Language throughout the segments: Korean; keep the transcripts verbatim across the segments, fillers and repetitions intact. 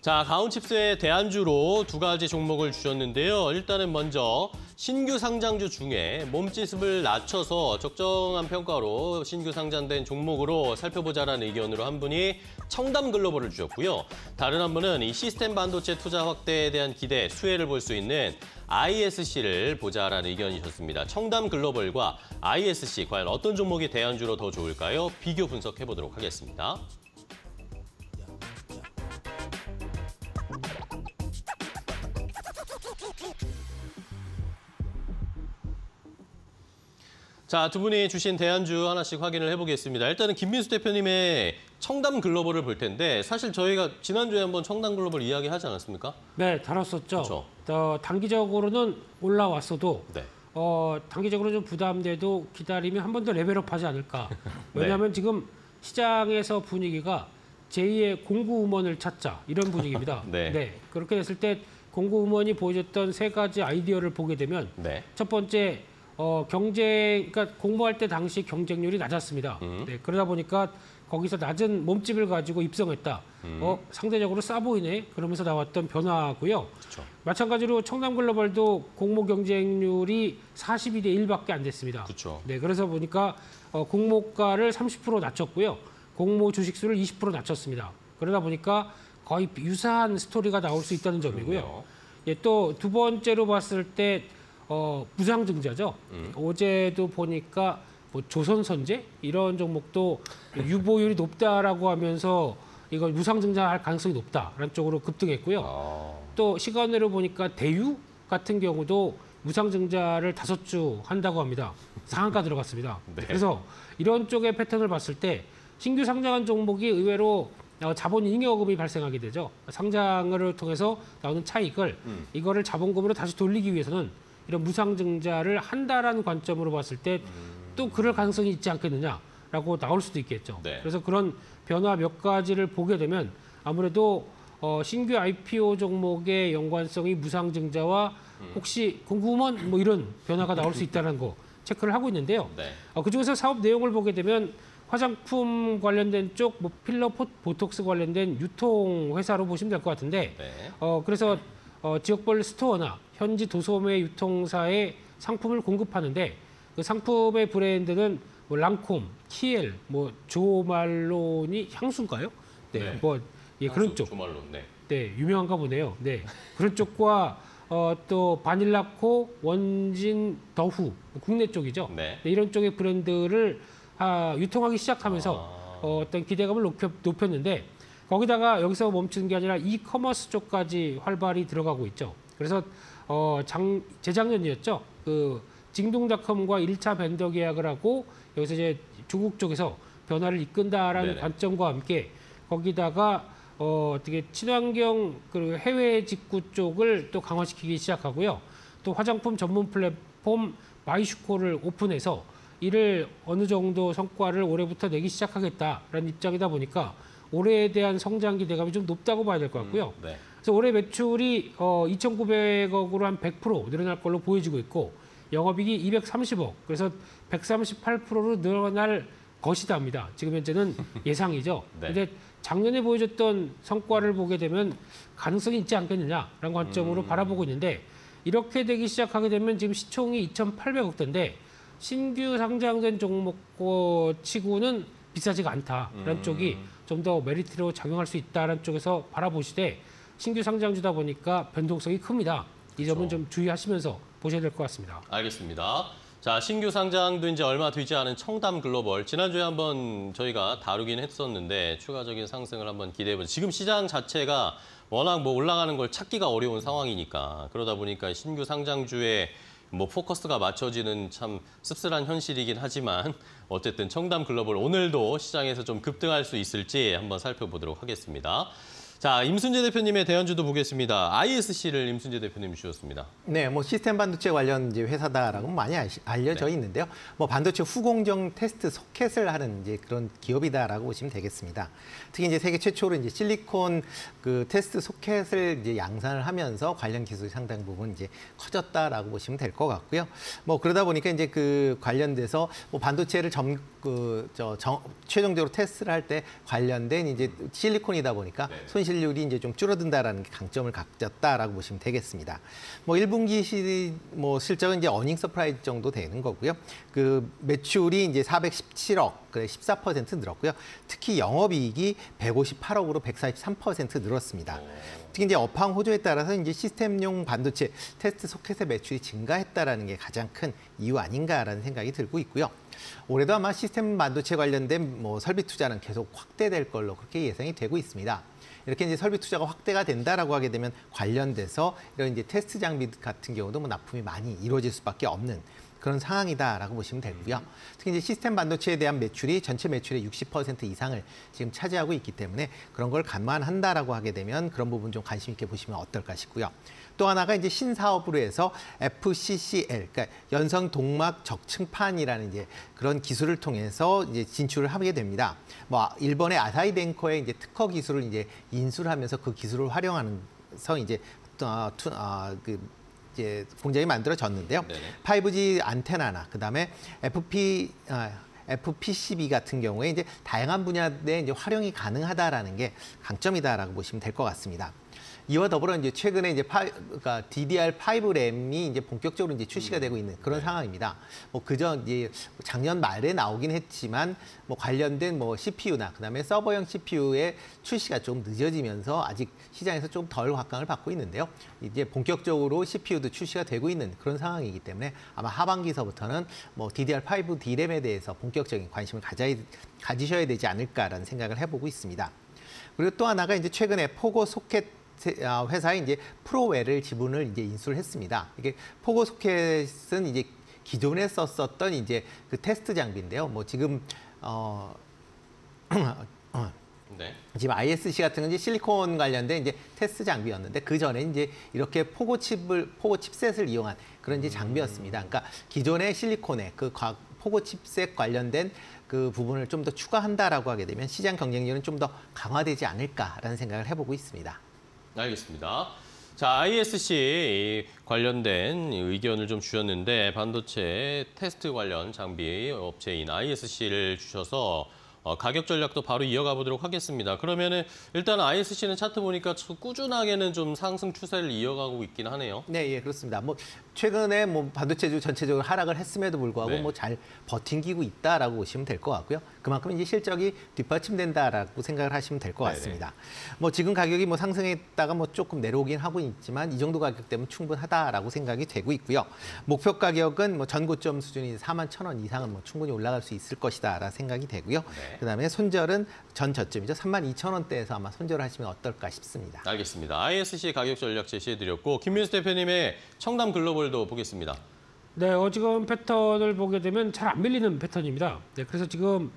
자, 가온칩스의 대안주로 두 가지 종목을 주셨는데요. 일단은 먼저 신규 상장주 중에 몸집을 낮춰서 적정한 평가로 신규 상장된 종목으로 살펴보자라는 의견으로 한 분이 청담글로벌을 주셨고요. 다른 한 분은 이 시스템 반도체 투자 확대에 대한 기대, 수혜를 볼 수 있는 아이에스씨를 보자라는 의견이셨습니다. 청담글로벌과 아이에스씨, 과연 어떤 종목이 대안주로 더 좋을까요? 비교 분석해보도록 하겠습니다. 자, 두 분이 주신 대안주 하나씩 확인을 해보겠습니다. 일단은 김민수 대표님의 청담글로벌을 볼 텐데, 사실 저희가 지난주에 한번 청담글로벌 이야기하지 않았습니까? 네, 다뤘었죠. 그쵸? 어, 단기적으로는 올라왔어도 네. 어, 단기적으로 좀 부담돼도 기다리면 한 번 더 레벨업하지 않을까. 왜냐하면 네. 지금 시장에서 분위기가 제이의 공구음원을 찾자 이런 분위기입니다. 네. 네, 그렇게 됐을 때 공구음원이 보여줬던 세 가지 아이디어를 보게 되면 네. 첫 번째, 어, 경쟁, 그러니까 공모할 때 당시 경쟁률이 낮았습니다. 음. 네, 그러다 보니까 거기서 낮은 몸집을 가지고 입성했다. 음. 어, 상대적으로 싸 보이네. 그러면서 나왔던 변화고요. 그쵸. 마찬가지로 청담글로벌도 공모 경쟁률이 사십이 대 일밖에 안 됐습니다. 그쵸. 네, 그래서 보니까 어, 공모가를 삼십 퍼센트 낮췄고요. 공모 주식수를 이십 퍼센트 낮췄습니다. 그러다 보니까 거의 유사한 스토리가 나올 수 있다는 점이고요. 예, 또 두 번째로 봤을 때 어, 무상증자죠. 음. 어제도 보니까 뭐 조선선제 이런 종목도 유보율이 높다라고 하면서 이건 무상증자할 가능성이 높다라는 쪽으로 급등했고요. 아. 또 시간으로 보니까 대유 같은 경우도 무상증자를 다섯 주 한다고 합니다. 상한가 들어갔습니다. 네. 그래서 이런 쪽의 패턴을 봤을 때 신규 상장한 종목이 의외로 자본 잉여금이 발생하게 되죠. 상장을 통해서 나오는 차익을 음. 이거를 자본금으로 다시 돌리기 위해서는 이런 무상증자를 한다라는 관점으로 봤을 때 또 그럴 가능성이 있지 않겠느냐라고 나올 수도 있겠죠. 네. 그래서 그런 변화 몇 가지를 보게 되면 아무래도 어, 신규 아이피오 종목의 연관성이 무상증자와 음. 혹시 공구음원 뭐 이런 변화가 나올 수 있다는 거 체크를 하고 있는데요. 네. 어, 그중에서 사업 내용을 보게 되면 화장품 관련된 쪽, 뭐 필러, 보톡스 관련된 유통 회사로 보시면 될 것 같은데 네. 어, 그래서 어, 지역별 스토어나 현지 도소매 유통사에 상품을 공급하는데 그 상품의 브랜드는 뭐 랑콤, 키엘, 뭐 조말론이 향수인가요? 네, 네. 뭐 예, 향수, 그런 쪽. 조말론, 네. 네, 유명한가 보네요. 네, 그런 쪽과 어, 또 바닐라코, 원진, 더후 국내 쪽이죠. 네. 네, 이런 쪽의 브랜드를 아, 유통하기 시작하면서 아... 어, 어떤 기대감을 높여, 높였는데 거기다가 여기서 멈추는 게 아니라 이커머스 쪽까지 활발히 들어가고 있죠. 그래서 어, 장, 재작년이었죠. 그 징동닷컴과 일 차 벤더 계약을 하고 여기서 이제 중국 쪽에서 변화를 이끈다라는 네네. 관점과 함께 거기다가 어, 어떻게 친환경 그리고 해외 직구 쪽을 또 강화시키기 시작하고요. 또 화장품 전문 플랫폼 마이슈코를 오픈해서 이를 어느 정도 성과를 올해부터 내기 시작하겠다라는 입장이다 보니까 올해에 대한 성장 기대감이 좀 높다고 봐야 될 것 같고요. 음, 네. 그래서 올해 매출이 어, 이천구백억으로 한 백 퍼센트 늘어날 걸로 보여지고 있고 영업이익이 이백삼십억, 그래서 백삼십팔 퍼센트로 늘어날 것이다 합니다. 지금 현재는 예상이죠. 그런데 네. 작년에 보여줬던 성과를 보게 되면 가능성이 있지 않겠느냐라는 관점으로 음... 바라보고 있는데 이렇게 되기 시작하게 되면 지금 시총이 이천팔백억 대인데 신규 상장된 종목 치고는 비싸지가 않다라는 음... 쪽이 좀 더 메리트로 작용할 수 있다라는 쪽에서 바라보시되 신규 상장주다 보니까 변동성이 큽니다. 이 점은 그렇죠. 좀 주의하시면서 보셔야 될 것 같습니다. 알겠습니다. 자, 신규 상장된 지 얼마 되지 않은 청담글로벌. 지난주에 한번 저희가 다루긴 했었는데 추가적인 상승을 한번 기대해보죠. 지금 시장 자체가 워낙 뭐 올라가는 걸 찾기가 어려운 상황이니까 그러다 보니까 신규 상장주에 뭐 포커스가 맞춰지는 참 씁쓸한 현실이긴 하지만 어쨌든 청담글로벌 오늘도 시장에서 좀 급등할 수 있을지 한번 살펴보도록 하겠습니다. 자, 임순재 대표님의 대안주도 보겠습니다. 아이에스씨를 임순재 대표님이 주셨습니다. 네, 뭐 시스템 반도체 관련 이제 회사다라고 많이 아시, 알려져 네. 있는데요. 뭐 반도체 후공정 테스트 소켓을 하는 이제 그런 기업이다라고 보시면 되겠습니다. 특히 이제 세계 최초로 이제 실리콘 그 테스트 소켓을 이제 양산을 하면서 관련 기술이 상당 부분 이제 커졌다라고 보시면 될 것 같고요. 뭐 그러다 보니까 이제 그 관련돼서 뭐 반도체를 점 그 저 최종적으로 테스트를 할 때 관련된 이제 실리콘이다 보니까 손실 손실률이 이제 좀 줄어든다라는 게 강점을 가졌다라고 보시면 되겠습니다. 뭐 일 분기 시 뭐 실적은 이제 어닝 서프라이즈 정도 되는 거고요. 그 매출이 이제 사백십칠억, 그래 십사 퍼센트 늘었고요. 특히 영업이익이 백오십팔억으로 백사십삼 퍼센트 늘었습니다. 특히 이제 업황 호조에 따라서 이제 시스템용 반도체 테스트 소켓의 매출이 증가했다라는 게 가장 큰 이유 아닌가라는 생각이 들고 있고요. 올해도 아마 시스템 반도체 관련된 뭐 설비 투자는 계속 확대될 걸로 그렇게 예상이 되고 있습니다. 이렇게 이제 설비 투자가 확대가 된다라고 하게 되면 관련돼서 이런 이제 테스트 장비 같은 경우도 뭐 납품이 많이 이루어질 수밖에 없는 그런 상황이다라고 보시면 되고요. 특히 이제 시스템 반도체에 대한 매출이 전체 매출의 육십 퍼센트 이상을 지금 차지하고 있기 때문에 그런 걸 감안한다라고 하게 되면 그런 부분 좀 관심 있게 보시면 어떨까 싶고요. 또 하나가 이제 신사업으로 해서 에프 씨 씨 엘, 그러니까 연성 동막 적층판이라는 이제 그런 기술을 통해서 이제 진출을 하게 됩니다. 뭐 일본의 아사히 덴코의 이제 특허 기술을 이제 인수를 하면서 그 기술을 활용하면서 이제 아, 투, 아, 그 이제 공장이 만들어졌는데요. 네네. 파이브 지 안테나나 그다음에 에프 피 아, 에프 피 씨 비 같은 경우에 이제 다양한 분야에 이제 활용이 가능하다라는 게 강점이다라고 보시면 될 것 같습니다. 이와 더불어 이제 최근에 이제 파, 그러니까 디 디 알 파이브 램이 이제 본격적으로 이제 출시가 되고 있는 그런 네. 상황입니다. 뭐 그저 이제 작년 말에 나오긴 했지만 뭐 관련된 뭐 씨 피 유나 그다음에 서버형 씨 피 유의 출시가 좀 늦어지면서 아직 시장에서 좀 덜 각광을 받고 있는데요. 이제 본격적으로 씨 피 유도 출시가 되고 있는 그런 상황이기 때문에 아마 하반기서부터는 뭐 디 디 알 파이브 D램에 대해서 본격적인 관심을 가져야, 가지셔야 되지 않을까라는 생각을 해보고 있습니다. 그리고 또 하나가 이제 최근에 포고 소켓 회사에 이제 프로웨를 지분을 이제 인수를 했습니다. 이게 포고 소켓은 이제 기존에 썼었던 이제 그 테스트 장비인데요. 뭐 지금 어 네. 지금 아이 에스 씨 같은 건 이제 실리콘 관련된 이제 테스트 장비였는데 그 전에 이제 이렇게 포고 칩을 포고 칩셋을 이용한 그런 이제 장비였습니다. 그러니까 기존의 실리콘에 그 포고 칩셋 관련된 그 부분을 좀 더 추가한다라고 하게 되면 시장 경쟁률은 좀 더 강화되지 않을까라는 생각을 해보고 있습니다. 알겠습니다. 자, 아이 에스 씨 관련된 의견을 좀 주셨는데 반도체 테스트 관련 장비 업체인 아이 에스 씨를 주셔서 가격 전략도 바로 이어가 보도록 하겠습니다. 그러면은 일단 아이 에스 씨는 차트 보니까 꾸준하게는 좀 상승 추세를 이어가고 있긴 하네요. 네, 예, 그렇습니다. 뭐 최근에 뭐 반도체주 전체적으로 하락을 했음에도 불구하고 네. 뭐 잘 버틴기고 있다라고 보시면 될 것 같고요. 그만큼 이제 실적이 뒷받침된다라고 생각을 하시면 될 것 같습니다. 네네. 뭐 지금 가격이 뭐 상승했다가 뭐 조금 내려오긴 하고 있지만 이 정도 가격 때문에 충분하다라고 생각이 되고 있고요. 목표 가격은 뭐 전고점 수준이 사만 천 원 이상은 뭐 충분히 올라갈 수 있을 것이다라는 생각이 되고요. 네. 그다음에 손절은 전 저점이죠. 삼만 이천 원대에서 아마 손절을 하시면 어떨까 싶습니다. 알겠습니다. 아이 에스 씨 가격 전략 제시해드렸고 김민수 대표님의 청담 글로벌도 보겠습니다. 네, 어지간 패턴을 보게 되면 잘 안 밀리는 패턴입니다. 네, 그래서 지금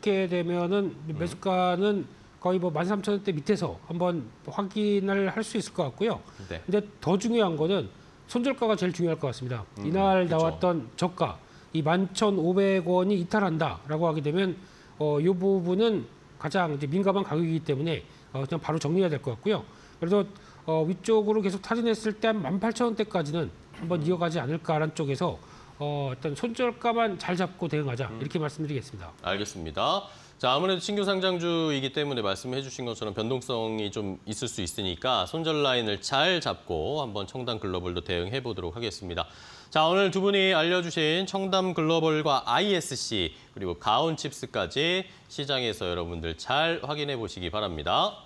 이렇게 되면은 매수가는 거의 뭐 만 삼천 원대 밑에서 한번 확인을 할 수 있을 것 같고요. 네. 근데 더 중요한 거는 손절가가 제일 중요할 것 같습니다. 음, 이날 그쵸. 나왔던 저가 이 만 천오백 원이 이탈한다라고 하게 되면 어, 이 부분은 가장 이제 민감한 가격이기 때문에 어, 그냥 바로 정리해야 될 것 같고요. 그래서 어, 위쪽으로 계속 타진했을 때 만 팔천 원대까지는 한번 이어가지 않을까라는 쪽에서 어, 일단 손절가만 잘 잡고 대응하자 음. 이렇게 말씀드리겠습니다. 알겠습니다. 자, 아무래도 신규 상장주이기 때문에 말씀해 주신 것처럼 변동성이 좀 있을 수 있으니까 손절 라인을 잘 잡고 한번 청담 글로벌도 대응해 보도록 하겠습니다. 자, 오늘 두 분이 알려주신 청담 글로벌과 아이 에스 씨 그리고 가온칩스까지 시장에서 여러분들 잘 확인해 보시기 바랍니다.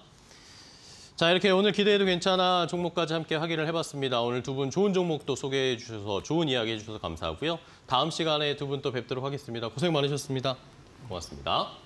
자, 이렇게 오늘 기대해도 괜찮아 종목까지 함께 확인을 해봤습니다. 오늘 두 분 좋은 종목도 소개해 주셔서 좋은 이야기 해주셔서 감사하고요. 다음 시간에 두 분 또 뵙도록 하겠습니다. 고생 많으셨습니다. 고맙습니다.